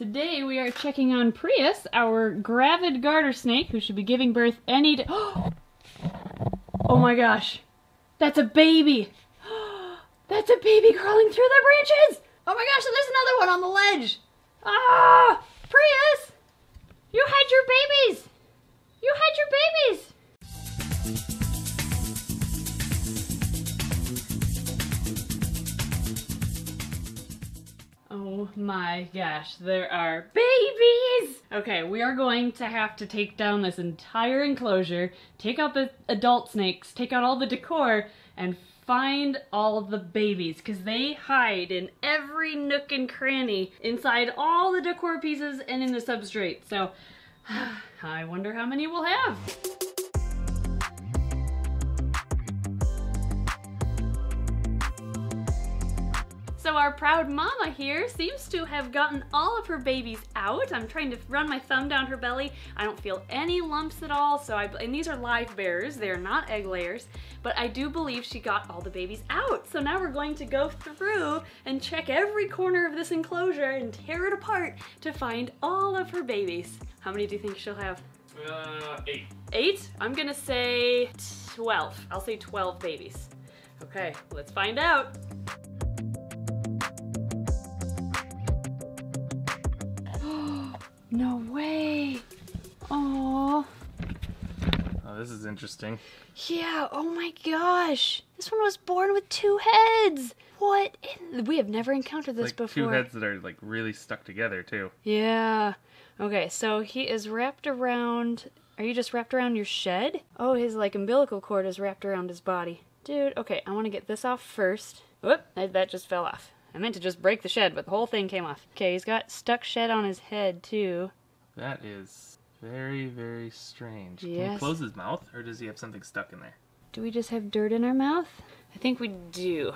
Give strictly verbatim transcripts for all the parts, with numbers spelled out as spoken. Today we are checking on Prius, our gravid garter snake, who should be giving birth any day. Oh my gosh, that's a baby! That's a baby crawling through the branches! Oh my gosh, there's another one on the ledge! Ah! Prius! You had your babies! You had your babies! Oh my gosh, there are babies! Okay, we are going to have to take down this entire enclosure, take out the adult snakes, take out all the decor, and find all the babies, because they hide in every nook and cranny inside all the decor pieces and in the substrate. So, I wonder how many we'll have. So our proud mama here seems to have gotten all of her babies out. I'm trying to run my thumb down her belly. I don't feel any lumps at all, so I, and these are live bearers, they are not egg layers, but I do believe she got all the babies out. So now we're going to go through and check every corner of this enclosure and tear it apart to find all of her babies. How many do you think she'll have? Uh, eight. Eight? I'm gonna say twelve. I'll say twelve babies. Okay, let's find out. No way! Aww. Oh, this is interesting. Yeah, oh my gosh! This one was born with two heads! What in- we have never encountered this like before. Two heads that are like really stuck together too. Yeah. Okay, so he is wrapped around- are you just wrapped around your shed? Oh, his like umbilical cord is wrapped around his body. Dude, okay, I want to get this off first. Whoop, that just fell off. I meant to just break the shed, but the whole thing came off. Okay, he's got stuck shed on his head, too. That is very, very strange. Yes. Can he close his mouth, or does he have something stuck in there? Do we just have dirt in our mouth? I think we do.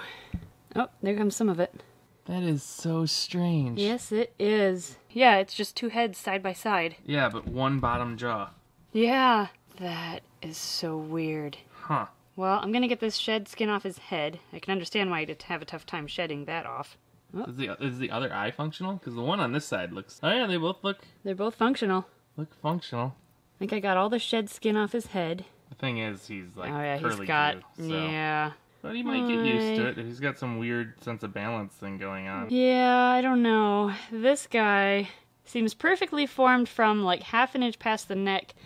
Oh, there comes some of it. That is so strange. Yes, it is. Yeah, it's just two heads side by side. Yeah, but one bottom jaw. Yeah. That is so weird. Huh. Well, I'm gonna get this shed skin off his head. I can understand why he'd have a tough time shedding that off. Oh. Is, the, is the other eye functional? Because the one on this side looks... Oh yeah, they both look... They're both functional. Look functional. I think I got all the shed skin off his head. The thing is, he's like oh, yeah, curly he's got, too, so. Yeah. But he might get used to it. He's got some weird sense of balance thing going on. Yeah, I don't know. This guy seems perfectly formed from like half an inch past the neck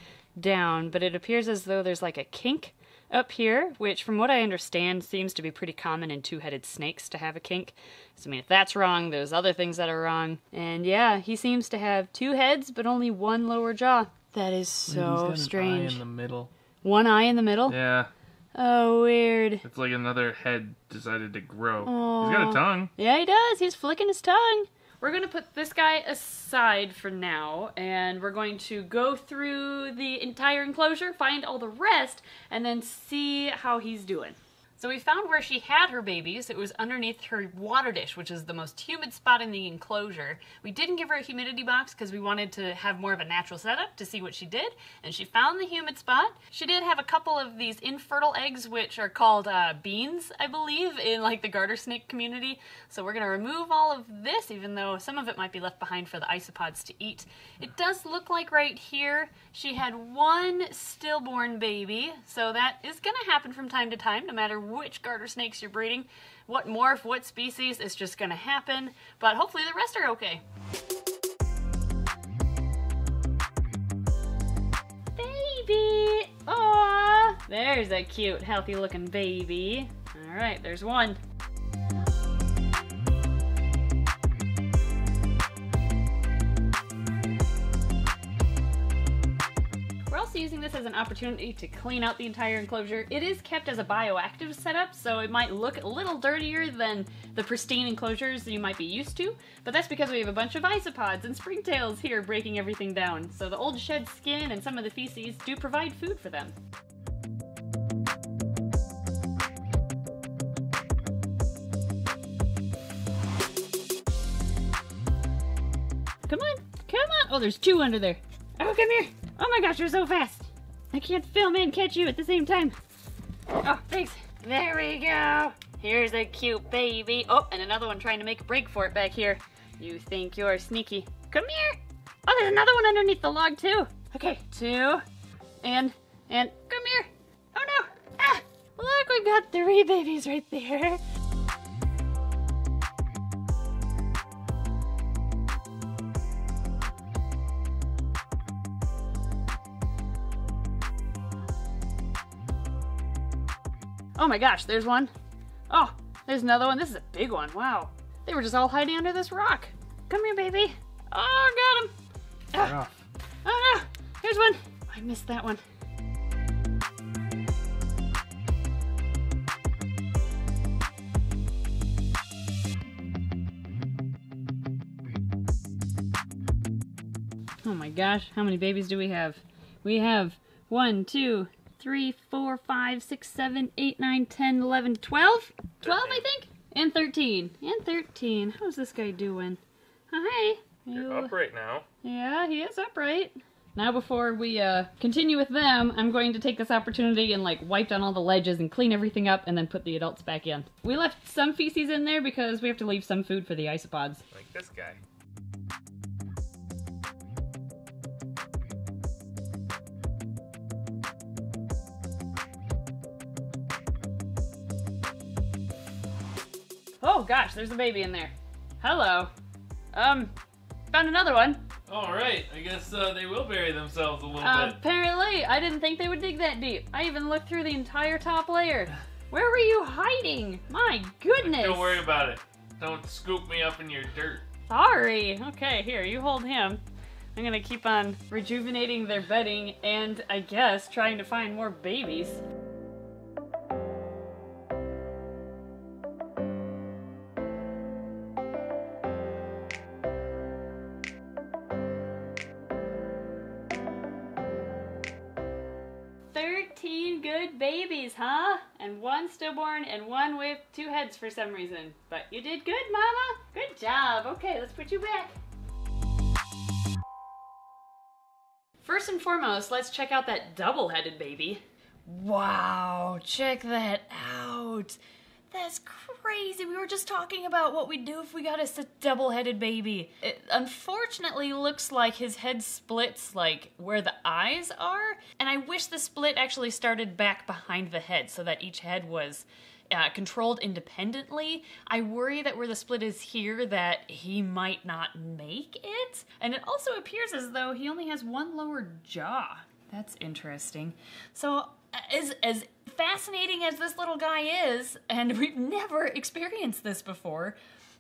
down, but it appears as though there's like a kink up here, which from what I understand seems to be pretty common in two-headed snakes to have a kink. So I mean, if that's wrong, there's other things that are wrong. And yeah, he seems to have two heads, but only one lower jaw. That is so strange. He's got an eye in the middle. One eye in the middle? Yeah. Oh, weird. It's like another head decided to grow. Aww. He's got a tongue. Yeah, he does. He's flicking his tongue. We're going to put this guy aside for now, and we're going to go through the entire enclosure, find all the rest, and then see how he's doing. So we found where she had her babies. It was underneath her water dish, which is the most humid spot in the enclosure. We didn't give her a humidity box because we wanted to have more of a natural setup to see what she did, and she found the humid spot. She did have a couple of these infertile eggs, which are called uh, beans, I believe, in like the garter snake community. So we're gonna remove all of this, even though some of it might be left behind for the isopods to eat. It does look like right here, she had one stillborn baby, so that is gonna happen from time to time, no matter which garter snakes you're breeding, what morph, what species, it's just gonna happen, but hopefully the rest are okay. Baby! Aww! There's a cute, healthy looking baby. Alright, there's one. Using this as an opportunity to clean out the entire enclosure. It is kept as a bioactive setup, so it might look a little dirtier than the pristine enclosures that you might be used to, but that's because we have a bunch of isopods and springtails here breaking everything down, so the old shed skin and some of the feces do provide food for them. Come on, come on! Oh, there's two under there. Oh, come here! Oh my gosh, you're so fast! I can't film and catch you at the same time. Oh, thanks. There we go. Here's a cute baby. Oh, and another one trying to make a break for it back here. You think you're sneaky. Come here. Oh, there's another one underneath the log too. Okay, two, and, and come here. Oh no, ah, look, we've got three babies right there. Oh my gosh, there's one. Oh, there's another one. This is a big one, wow. They were just all hiding under this rock. Come here, baby. Oh, got him. Ah. Oh no, here's one. Oh, I missed that one. Oh my gosh, how many babies do we have? We have one, two, three, four, five, six, seven, eight, nine, ten, eleven, twelve? twelve, I think? And thirteen. And thirteen. How's this guy doing? Hi. You're up right now. Yeah, he is upright. Now before we uh, continue with them, I'm going to take this opportunity and like wipe down all the ledges and clean everything up and then put the adults back in. We left some feces in there because we have to leave some food for the isopods. Like this guy. Oh gosh, there's a baby in there. Hello. Um... Found another one. All right, I guess uh, they will bury themselves a little uh, bit. Apparently, I didn't think they would dig that deep. I even looked through the entire top layer. Where were you hiding? My goodness. Don't worry about it. Don't scoop me up in your dirt. Sorry. Okay, here, you hold him. I'm gonna keep on rejuvenating their bedding and I guess trying to find more babies. thirteen good babies, huh? And one stillborn and one with two heads for some reason. But you did good, Mama. Good job. Okay, let's put you back. First and foremost, let's check out that double-headed baby. Wow, check that out. That's crazy. We were just talking about what we'd do if we got a double-headed baby. It unfortunately looks like his head splits like where the eyes are, and I wish the split actually started back behind the head so that each head was uh, controlled independently. I worry that where the split is here that he might not make it, and it also appears as though he only has one lower jaw. That's interesting. So as, as fascinating as this little guy is, and we've never experienced this before,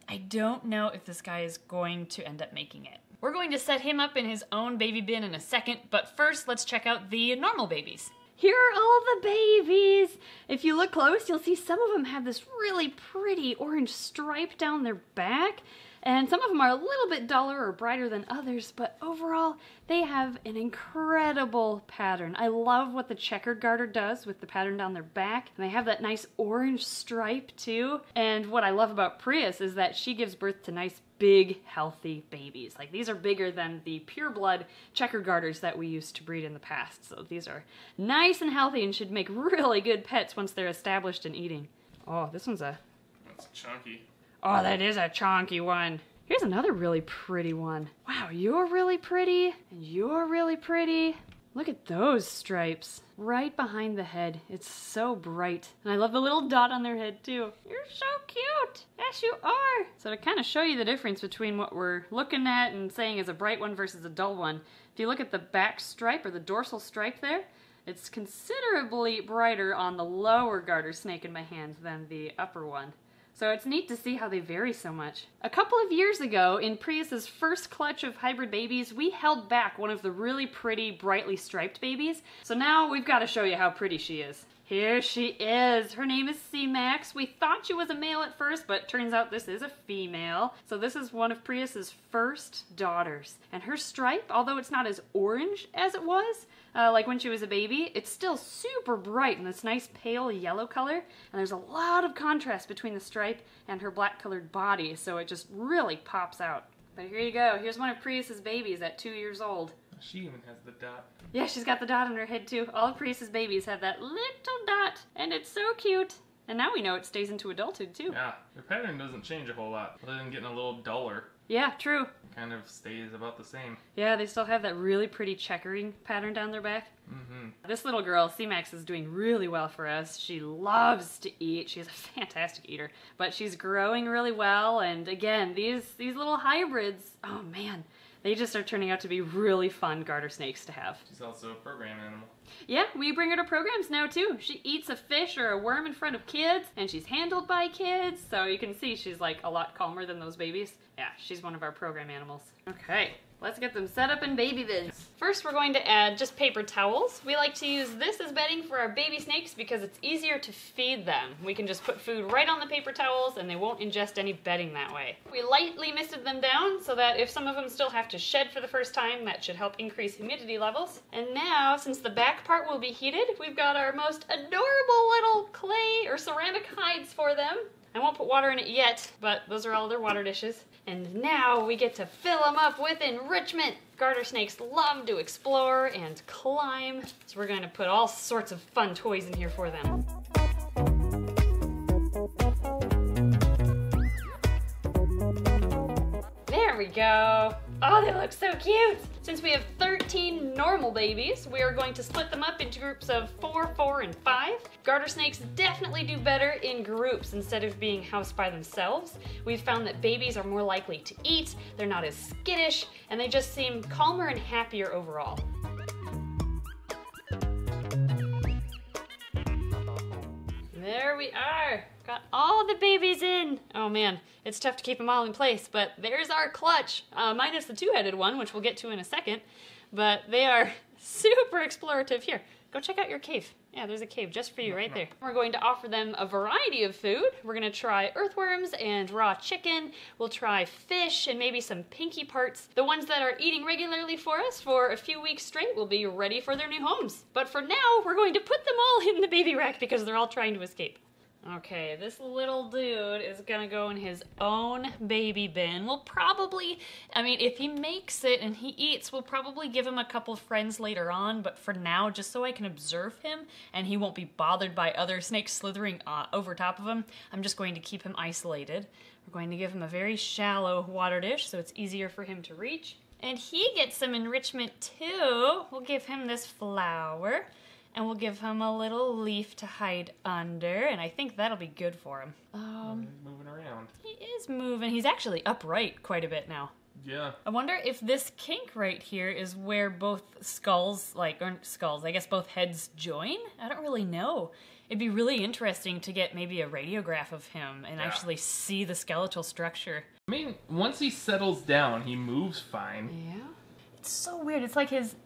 I don't know if this guy is going to end up making it. We're going to set him up in his own baby bin in a second, but first let's check out the normal babies. Here are all the babies. If you look close, you'll see some of them have this really pretty orange stripe down their back. And some of them are a little bit duller or brighter than others, but overall, they have an incredible pattern. I love what the checkered garter does with the pattern down their back, and they have that nice orange stripe too. And what I love about Prius is that she gives birth to nice, big, healthy babies. Like, these are bigger than the pure blood checkered garters that we used to breed in the past. So these are nice and healthy and should make really good pets once they're established and eating. Oh, this one's a... That's chunky. Oh, that is a chonky one. Here's another really pretty one. Wow, you're really pretty, and you're really pretty. Look at those stripes right behind the head. It's so bright. And I love the little dot on their head too. You're so cute. Yes, you are. So to kind of show you the difference between what we're looking at and saying is a bright one versus a dull one, if you look at the back stripe or the dorsal stripe there, it's considerably brighter on the lower garter snake in my hand than the upper one. So it's neat to see how they vary so much. A couple of years ago, in Prius's first clutch of hybrid babies, we held back one of the really pretty, brightly striped babies. So now we've got to show you how pretty she is. Here she is. Her name is C Max. We thought she was a male at first, but turns out this is a female. So this is one of Prius's first daughters. And her stripe, although it's not as orange as it was, Uh, like when she was a baby, it's still super bright in this nice pale yellow color, and there's a lot of contrast between the stripe and her black colored body, so it just really pops out. But here you go, here's one of Prius's babies at two years old. She even has the dot. Yeah, she's got the dot on her head too. All of Prius's babies have that little dot, and it's so cute. And now we know it stays into adulthood too. Yeah, their pattern doesn't change a whole lot, other than getting a little duller. Yeah, true. Kind of stays about the same. Yeah, they still have that really pretty checkering pattern down their back. Mm-hmm. This little girl, C-Max, is doing really well for us. She loves to eat. She's a fantastic eater, but she's growing really well. And again, these these little hybrids, oh man, they just are turning out to be really fun garter snakes to have. She's also a program animal. Yeah, we bring her to programs now too. She eats a fish or a worm in front of kids, and she's handled by kids, so you can see she's like a lot calmer than those babies. Yeah, she's one of our program animals. Okay, let's get them set up in baby bins. First, we're going to add just paper towels. We like to use this as bedding for our baby snakes because it's easier to feed them. We can just put food right on the paper towels and they won't ingest any bedding that way. We lightly misted them down so that if some of them still have to shed for the first time, that should help increase humidity levels. And now, since the back part will be heated, we've got our most adorable little clay or ceramic hides for them. I won't put water in it yet, but those are all their water dishes. And now we get to fill them up with enrichment. Garter snakes love to explore and climb, so we're going to put all sorts of fun toys in here for them. There we go. Oh, they look so cute. Since we have thirteen normal babies, we are going to split them up into groups of four, four, and five. Garter snakes definitely do better in groups instead of being housed by themselves. We've found that babies are more likely to eat, they're not as skittish, and they just seem calmer and happier overall. There we are. Got all the babies in. Oh man, it's tough to keep them all in place, but there's our clutch, uh, minus the two-headed one, which we'll get to in a second, but they are super explorative. Here, go check out your cave. Yeah, there's a cave just for you right there. We're going to offer them a variety of food. We're gonna try earthworms and raw chicken. We'll try fish and maybe some pinky parts. The ones that are eating regularly for us for a few weeks straight will be ready for their new homes. But for now, we're going to put them all in the baby rack because they're all trying to escape. Okay, this little dude is gonna go in his own baby bin. We'll probably, I mean, if he makes it and he eats, we'll probably give him a couple friends later on, but for now, just so I can observe him and he won't be bothered by other snakes slithering uh, over top of him, I'm just going to keep him isolated. We're going to give him a very shallow water dish so it's easier for him to reach. And he gets some enrichment too. We'll give him this flower. And we'll give him a little leaf to hide under, and I think that'll be good for him. Um, he's moving around. He is moving. He's actually upright quite a bit now. Yeah. I wonder if this kink right here is where both skulls, like, or skulls, I guess both heads join? I don't really know. It'd be really interesting to get maybe a radiograph of him and yeah. actually see the skeletal structure. I mean, once he settles down, he moves fine. Yeah. It's so weird. It's like his...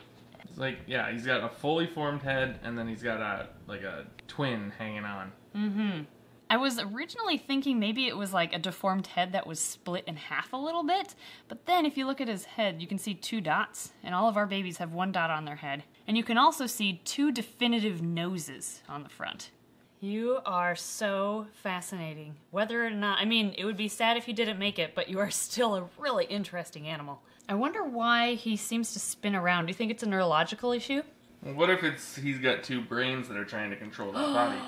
It's like, yeah, he's got a fully formed head, and then he's got a, like a twin hanging on. Mm-hmm. I was originally thinking maybe it was like a deformed head that was split in half a little bit, but then if you look at his head, you can see two dots, and all of our babies have one dot on their head. And you can also see two definitive noses on the front. You are so fascinating. Whether or not, I mean, it would be sad if you didn't make it, but you are still a really interesting animal. I wonder why he seems to spin around. Do you think it's a neurological issue? Well, what if it's he's got two brains that are trying to control that body?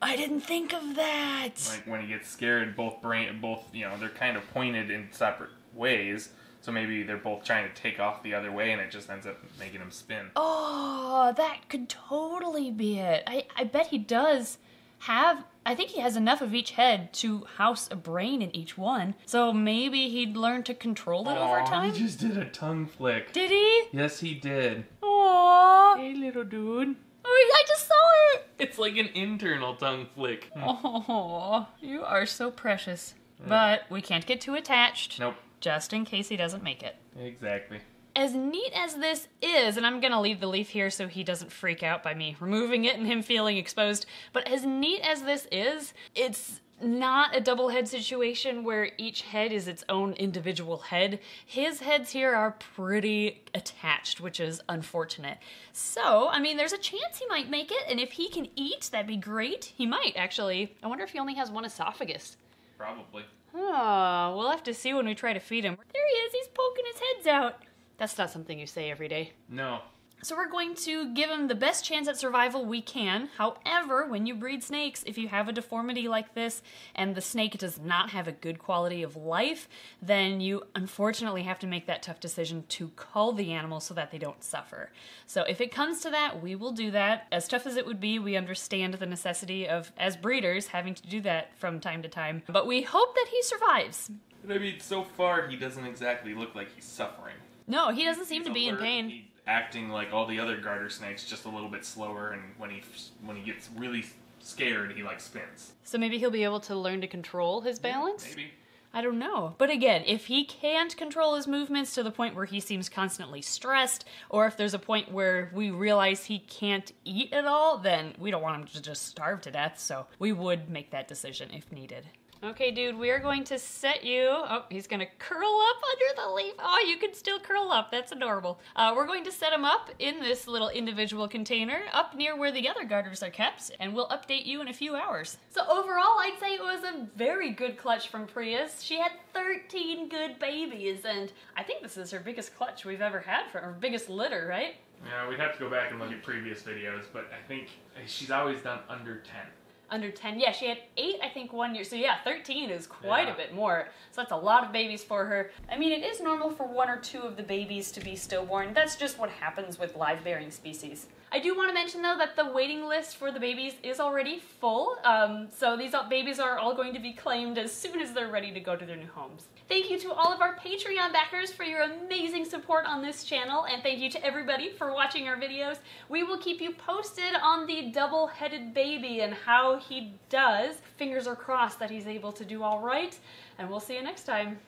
I didn't think of that! Like when he gets scared, both brain, both, you know, they're kind of pointed in separate ways. So maybe they're both trying to take off the other way and it just ends up making him spin. Oh, that could totally be it. I, I bet he does have... I think he has enough of each head to house a brain in each one, so maybe he'd learn to control it Aww, over time? He just did a tongue flick. Did he? Yes, he did. Aww. Hey, little dude. Oh, I just saw it! It's like an internal tongue flick. Oh, you are so precious. Yeah. But we can't get too attached. Nope. Just in case he doesn't make it. Exactly. As neat as this is, and I'm gonna leave the leaf here so he doesn't freak out by me removing it and him feeling exposed, but as neat as this is, it's not a double head situation where each head is its own individual head. His heads here are pretty attached, which is unfortunate. So, I mean, there's a chance he might make it, and if he can eat, that'd be great. He might, actually. I wonder if he only has one esophagus. Probably. Oh, we'll have to see when we try to feed him. There he is, he's poking his heads out. That's not something you say every day. No. So we're going to give them the best chance at survival we can. However, when you breed snakes, if you have a deformity like this and the snake does not have a good quality of life, then you unfortunately have to make that tough decision to cull the animal so that they don't suffer. So if it comes to that, we will do that. As tough as it would be, we understand the necessity of, as breeders, having to do that from time to time. But we hope that he survives. I mean, so far he doesn't exactly look like he's suffering. No, he doesn't seem he's to be alert. in pain. He acting like all the other garter snakes, just a little bit slower, and when he when he gets really scared, he like spins. So maybe he'll be able to learn to control his balance? Yeah, maybe. I don't know. But again, if he can't control his movements to the point where he seems constantly stressed, or if there's a point where we realize he can't eat at all, then we don't want him to just starve to death, so we would make that decision if needed. Okay, dude, we are going to set you... Oh, he's going to curl up under the leaf. Oh, you can still curl up. That's adorable. Uh, we're going to set him up in this little individual container up near where the other garters are kept, and we'll update you in a few hours. So overall, I'd say it was a very good clutch from Prius. She had thirteen good babies, and I think this is her biggest clutch we've ever had, from her biggest litter, right? Yeah, we'd have to go back and look at previous videos, but I think she's always done under ten. Under ten, yeah, she had eight, I think, one year. So yeah, thirteen is quite yeah. a bit more. So that's a lot of babies for her. I mean, it is normal for one or two of the babies to be stillborn. That's just what happens with live-bearing species. I do want to mention, though, that the waiting list for the babies is already full. Um, so these babies are all going to be claimed as soon as they're ready to go to their new homes. Thank you to all of our Patreon backers for your amazing support on this channel. And thank you to everybody for watching our videos. We will keep you posted on the double-headed baby and how he does. Fingers are crossed that he's able to do all right, and we'll see you next time.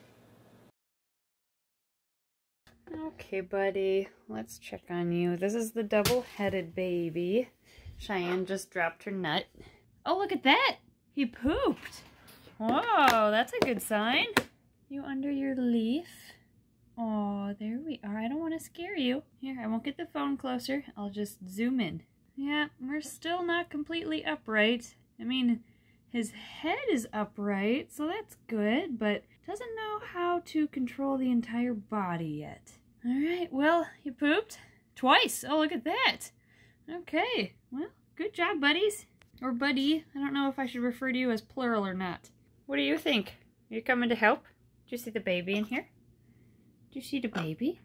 Okay, buddy, let's check on you. This is the double-headed baby. Cheyenne just dropped her nut. Oh, look at that! He pooped! Whoa, that's a good sign. You under your leaf? Oh, there we are. I don't want to scare you. Here, I won't get the phone closer. I'll just zoom in. Yeah, we're still not completely upright. I mean, his head is upright, so that's good, but doesn't know how to control the entire body yet. All right, well, you pooped twice. Oh, look at that. Okay, well, good job, buddies. Or buddy. I don't know if I should refer to you as plural or not. What do you think? Are you coming to help? Do you see the baby in here? Do you see the baby?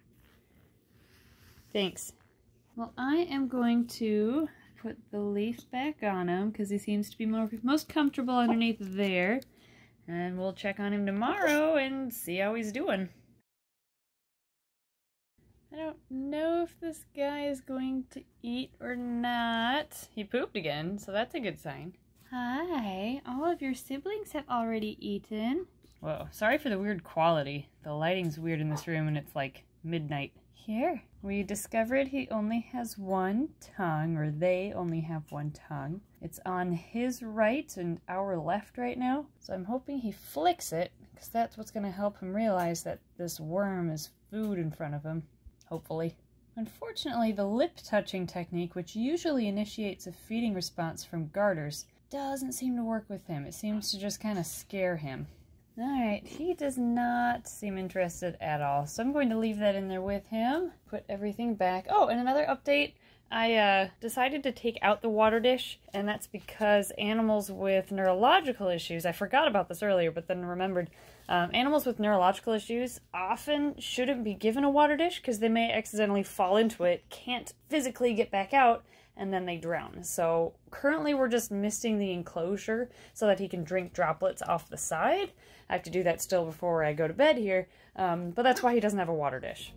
Thanks. Well, I am going to put the leaf back on him because he seems to be more, most comfortable underneath there. And we'll check on him tomorrow and see how he's doing. I don't know if this guy is going to eat or not. He pooped again, so that's a good sign. Hi, all of your siblings have already eaten. Whoa, sorry for the weird quality. The lighting's weird in this room and it's like midnight. Here, we discovered he only has one tongue, or they only have one tongue. It's on his right and our left right now, so I'm hoping he flicks it, because that's what's going to help him realize that this worm is food in front of him, hopefully. Unfortunately, the lip-touching technique, which usually initiates a feeding response from garters, doesn't seem to work with him. It seems to just kind of scare him. Alright, he does not seem interested at all, so I'm going to leave that in there with him. Put everything back. Oh, and another update. I uh, decided to take out the water dish, and that's because animals with neurological issues, I forgot about this earlier, but then remembered, um, animals with neurological issues often shouldn't be given a water dish because they may accidentally fall into it, can't physically get back out, and then they drown. So currently we're just misting the enclosure so that he can drink droplets off the side. I have to do that still before I go to bed here, um, but that's why he doesn't have a water dish.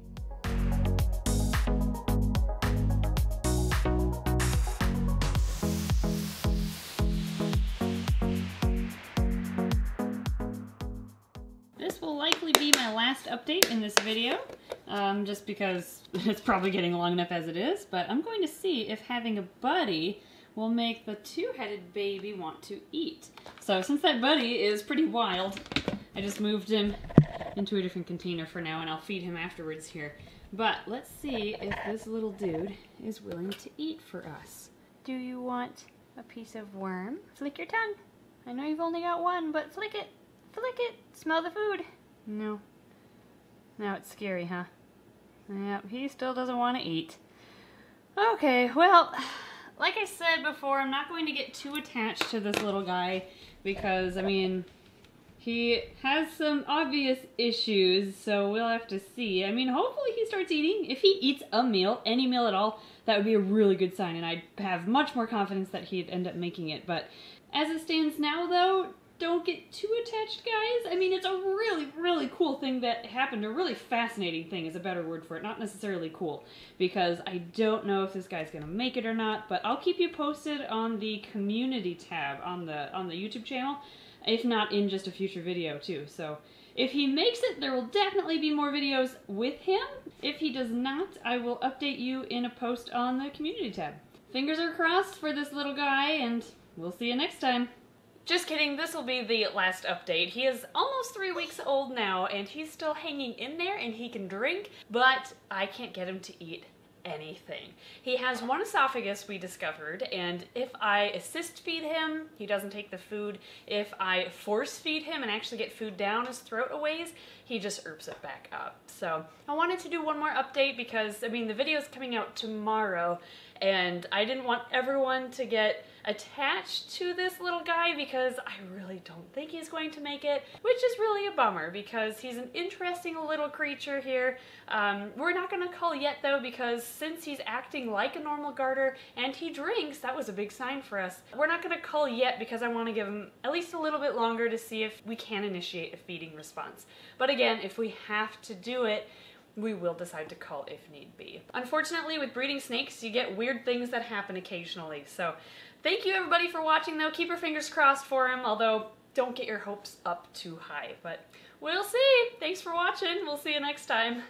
This will likely be my last update in this video. Um, just because it's probably getting long enough as it is, but I'm going to see if having a buddy will make the two-headed baby want to eat. So since that buddy is pretty wild, I just moved him into a different container for now, and I'll feed him afterwards here. But let's see if this little dude is willing to eat for us. Do you want a piece of worm? Flick your tongue. I know you've only got one, but flick it. Flick it. Smell the food. No. Now it's scary, huh? Yep, he still doesn't want to eat. Okay, well, like I said before, I'm not going to get too attached to this little guy because, I mean, he has some obvious issues, so we'll have to see. I mean, hopefully he starts eating. If he eats a meal, any meal at all, that would be a really good sign, and I'd have much more confidence that he'd end up making it. But as it stands now, though, don't get too attached, guys. I mean, it's a really, really cool thing that happened. A really fascinating thing is a better word for it. Not necessarily cool, because I don't know if this guy's gonna make it or not, but I'll keep you posted on the community tab on the, on the YouTube channel, if not in just a future video too. So if he makes it, there will definitely be more videos with him. If he does not, I will update you in a post on the community tab. Fingers are crossed for this little guy, and we'll see you next time. Just kidding, this will be the last update. He is almost three weeks old now, and he's still hanging in there, and he can drink, but I can't get him to eat anything. He has one esophagus, we discovered, and if I assist feed him, he doesn't take the food. If I force feed him and actually get food down his throat a ways, he just erps it back up. So I wanted to do one more update because, I mean, the video's coming out tomorrow, and I didn't want everyone to get attached to this little guy because I really don't think he's going to make it, which is really a bummer because he's an interesting little creature here. Um, we're not going to cull yet though, because since he's acting like a normal garter and he drinks, that was a big sign for us. We're not going to cull yet because I want to give him at least a little bit longer to see if we can initiate a feeding response. But again, if we have to do it, we will decide to cull if need be. Unfortunately, with breeding snakes, you get weird things that happen occasionally. So thank you everybody for watching though. Keep your fingers crossed for him, although don't get your hopes up too high, but we'll see. Thanks for watching. We'll see you next time.